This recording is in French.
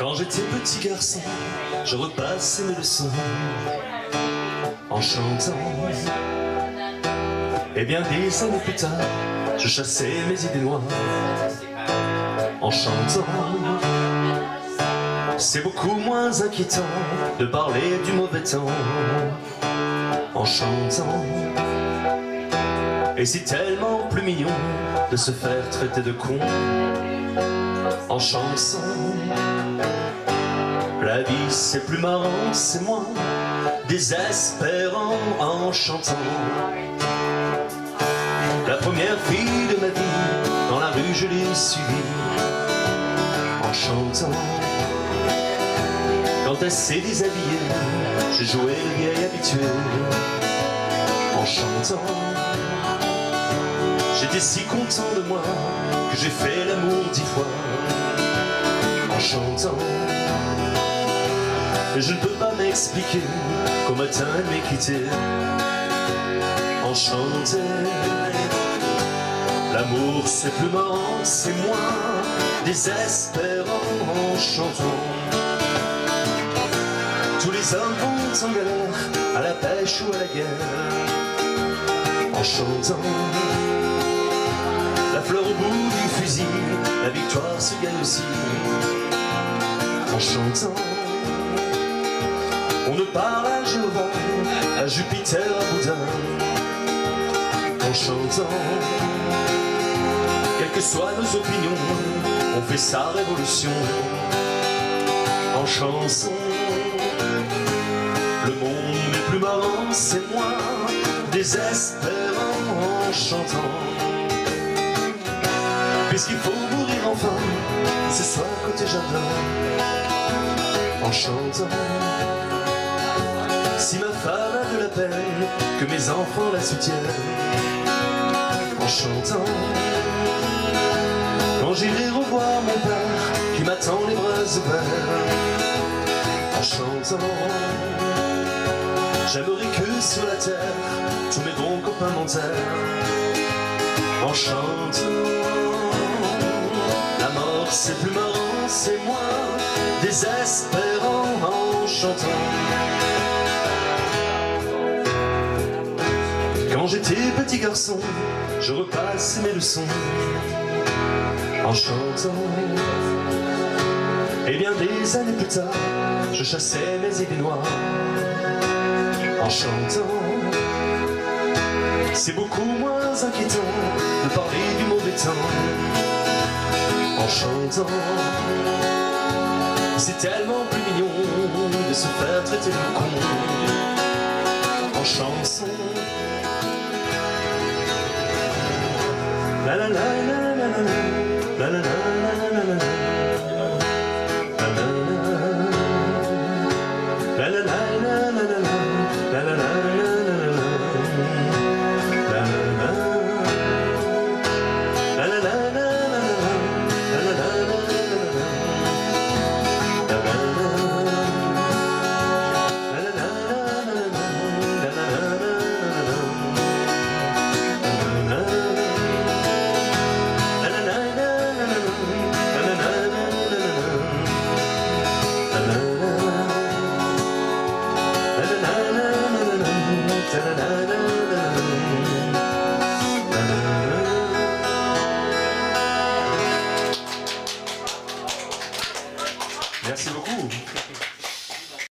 Quand j'étais petit garçon, je repassais mes leçons en chantant. Et bien 10 années plus tard, je chassais mes idées noires en chantant. C'est beaucoup moins inquiétant de parler du mauvais temps en chantant. Et c'est tellement plus mignon de se faire traiter de con en chanson. La vie c'est plus marrant, c'est moins désespérant en chantant. La première fille de ma vie, dans la rue je l'ai suivie en chantant. Quand elle s'est déshabillée, j'ai joué le vieil habitué en chantant. J'étais si content de moi que j'ai fait l'amour 10 fois en chantant. Et je ne peux pas m'expliquer qu'au matin elle m'ait quitté en chantant. L'amour c'est plus marrant, c'est moins désespérant en chantant. Tous les hommes vont en galère, à la pêche ou à la guerre en chantant. La fleur au bout du fusil, la victoire se gagne aussi en chantant. On ne parle à Jéhovah, à Jupiter, à Bouddha en chantant. Quelles que soient nos opinions, on fait sa révolution en chanson. Le monde n'est plus marrant, c'est moins désespérant en chantant. Puisqu'il faut mourir enfin, ce soir côté jardin, en chantant. Si ma femme a de la peine, que mes enfants la soutiennent, en chantant. Quand j'irai revoir mon père, qui m'attend les bras ouverts, en chantant. J'aimerais que sur la terre, tous mes bons copains m'enterrent, en chantant. C'est plus marrant, c'est moins désespérant en chantant. Quand j'étais petit garçon, je repassais mes leçons en chantant. Et bien des années plus tard, je chassais mes idées noires en chantant. C'est beaucoup moins inquiétant de parler du mauvais temps en chantant. C'est tellement plus mignon de se faire traiter de con en chanson. La la la la la la la la la la. Merci beaucoup.